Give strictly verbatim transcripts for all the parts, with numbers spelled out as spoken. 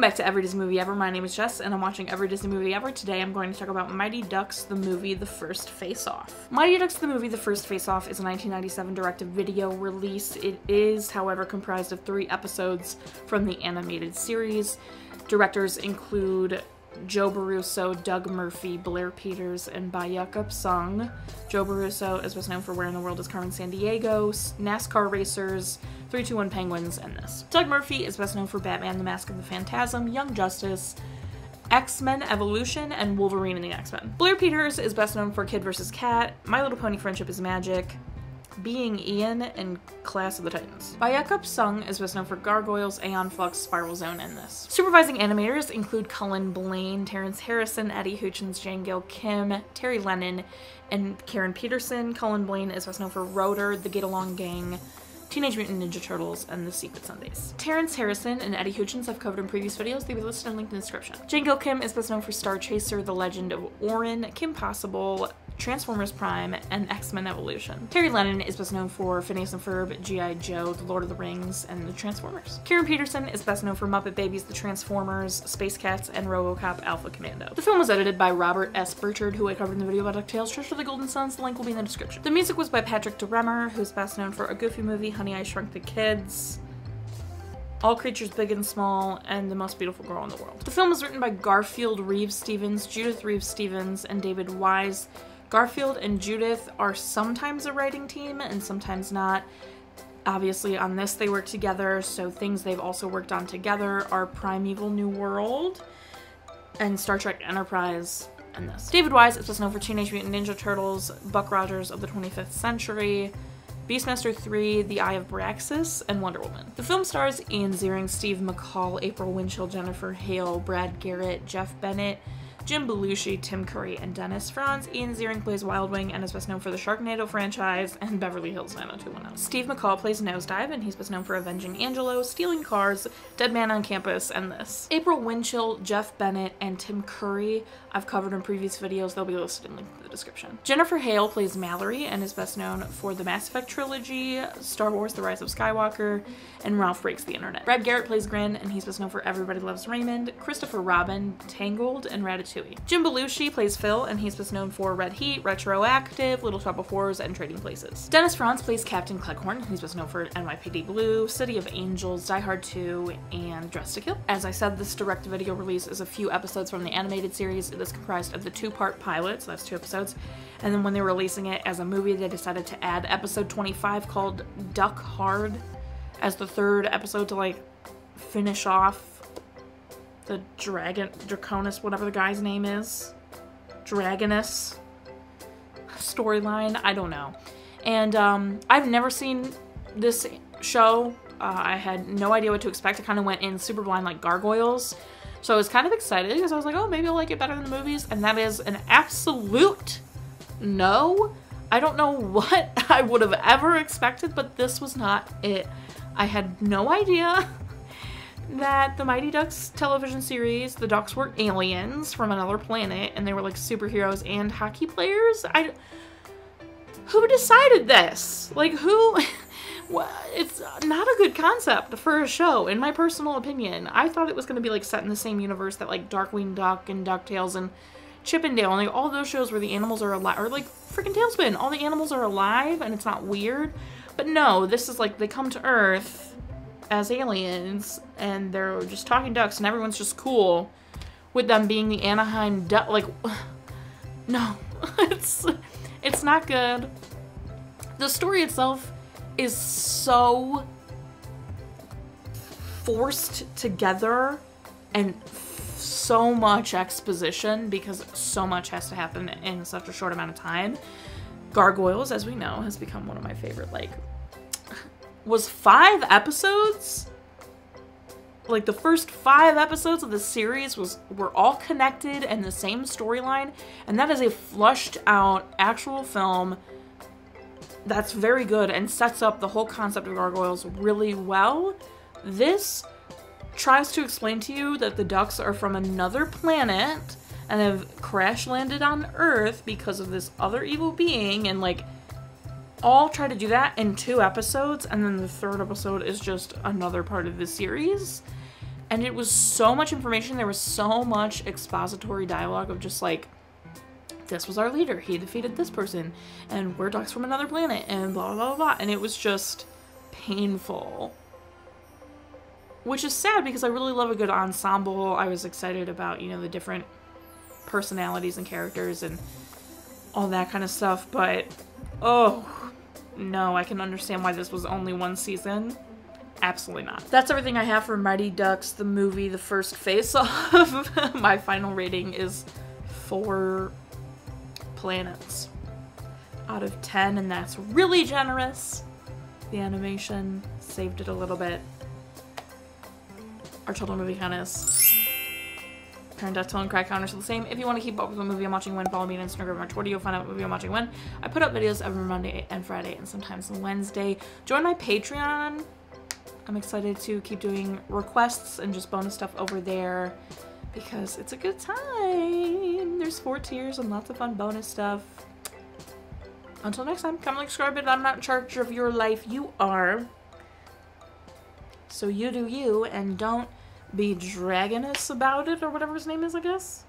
Welcome back to Every Disney Movie Ever. My name is Jess and I'm watching Every Disney Movie Ever. Today I'm going to talk about Mighty Ducks The Movie The First Face-Off. Mighty Ducks The Movie The First Face-Off is a nineteen ninety-seven direct-to-video release. It is, however, comprised of three episodes from the animated series. Directors include Joe Barruso, Doug Murphy, Blair Peters, and Baekyup Sung. Joe Barruso is what's known for Where in the World is Carmen Sandiego, NASCAR Racers, three two one Penguins, and this. Doug Murphy is best known for Batman, The Mask of the Phantasm, Young Justice, X-Men Evolution, and Wolverine and the X-Men. Blair Peters is best known for Kid Versus Cat, My Little Pony Friendship is Magic, Being Ian, and Class of the Titans. Baekyup Sung is best known for Gargoyles, Aeon Flux, Spiral Zone, and this. Supervising animators include Cullen Blaine, Terrence Harrison, Eddie Hutchins, Jane Gill Kim, Terry Lennon, and Karen Peterson. Cullen Blaine is best known for Rotor, The Get Along Gang, Teenage Mutant Ninja Turtles, and The Secret Sundays. Terrence Harrison and Eddie Hutchins I've covered in previous videos. They'll be listed and linked in the description. Jane Gill Kim is best known for Star Chaser, The Legend of Orin, Kim Possible, Transformers Prime, and X-Men Evolution. Terry Lennon is best known for Phineas and Ferb, G I Joe, The Lord of the Rings, and The Transformers. Karen Peterson is best known for Muppet Babies, The Transformers, Space Cats, and RoboCop Alpha Commando. The film was edited by Robert S. Burchard, who I covered in the video about DuckTales, Treasure of the Golden Suns. The link will be in the description. The music was by Patrick DeRemer, who's best known for A Goofy Movie, Honey, I Shrunk the Kids, All Creatures Big and Small, and The Most Beautiful Girl in the World. The film was written by Garfield Reeves Stevens, Judith Reeves Stevens, and David Wise. Garfield and Judith are sometimes a writing team and sometimes not. Obviously on this they work together, so things they've also worked on together are Primeval New World and Star Trek Enterprise and this. David Wise is best known for Teenage Mutant Ninja Turtles, Buck Rogers of the twenty-fifth Century, Beastmaster three, The Eye of Braxis, and Wonder Woman. The film stars Ian Ziering, Steve McCall, April Winchell, Jennifer Hale, Brad Garrett, Jeff Bennett, Jim Belushi, Tim Curry, and Dennis Franz. Ian Ziering plays Wild Wing and is best known for the Sharknado franchise and Beverly Hills nine oh two one oh. Steve McCall plays Nosedive and he's best known for Avenging Angelo, Stealing Cars, Dead Man on Campus, and this. April Winchell, Jeff Bennett, and Tim Curry I've covered in previous videos. They'll be listed in the description. Jennifer Hale plays Mallory and is best known for the Mass Effect trilogy, Star Wars The Rise of Skywalker, and Ralph Breaks the Internet. Brad Garrett plays Grin and he's best known for Everybody Loves Raymond, Christopher Robin, Tangled, and Ratatouille. Jim Belushi plays Phil, and he's best known for Red Heat, Retroactive, Little Shop of Horrors, and Trading Places. Dennis Franz plays Captain Cleghorn. He's best known for N Y P D Blue, City of Angels, Die Hard two, and Dress to Kill. As I said, this direct-to-video release is a few episodes from the animated series. It is comprised of the two-part pilot, so that's two episodes, and then when they were releasing it as a movie, they decided to add episode twenty-five called Duck Hard as the third episode to, like, finish off the Dragon, Draconis, whatever the guy's name is, Dragonus storyline, I don't know. And um, I've never seen this show. Uh, I had no idea what to expect. I kind of went in super blind like Gargoyles. So I was kind of excited because I was like, oh, maybe I'll like it better than the movies. And that is an absolute no. I don't know what I would have ever expected, but this was not it. I had no idea that the Mighty Ducks television series, the Ducks were aliens from another planet and they were like superheroes and hockey players. I who decided this? Like who? It's not a good concept for a show, in my personal opinion. I thought it was going to be like set in the same universe that like Darkwing Duck and DuckTales and Chip and Dale and like all those shows where the animals are alive, or like freaking Tailspin, all the animals are alive and it's not weird. But no, this is like they come to Earth as aliens and they're just talking ducks and everyone's just cool with them being the Anaheim Duck. Like, no, it's it's not good. The story itself is so forced together and so much exposition because so much has to happen in such a short amount of time. Gargoyles, as we know, has become one of my favorite, like, was five episodes, like the first five episodes of the series was were all connected and the same storyline, and that is a flushed out actual film that's very good and sets up the whole concept of Gargoyles really well. This tries to explain to you that the ducks are from another planet and have crash landed on Earth because of this other evil being, and like all try to do that in two episodes, and then the third episode is just another part of the series. And it was so much information. There was so much expository dialogue of just like, this was our leader, he defeated this person, and we're ducks from another planet, and blah, blah, blah, blah. And it was just painful. Which is sad because I really love a good ensemble. I was excited about, you know, the different personalities and characters and all that kind of stuff. But, oh, no, I can understand why this was only one season. Absolutely not. That's everything I have for Mighty Ducks, the movie, The First Face-Off. My final rating is four planets out of ten, and that's really generous. The animation saved it a little bit. Our total movie count is Parent Death Toll and Crack Counters are the same. If you want to keep up with the movie I'm watching when, follow me on Instagram or Twitter. You'll find out what movie I'm watching when. I put up videos every Monday and Friday and sometimes Wednesday. Join my Patreon. I'm excited to keep doing requests and just bonus stuff over there because it's a good time. There's four tiers and lots of fun bonus stuff. Until next time, comment, like, subscribe, and I'm not in charge of your life. You are. So you do you, and don't be dragging us about it, or whatever his name is, I guess.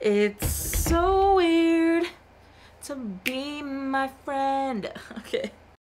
It's so weird to be my friend. Okay.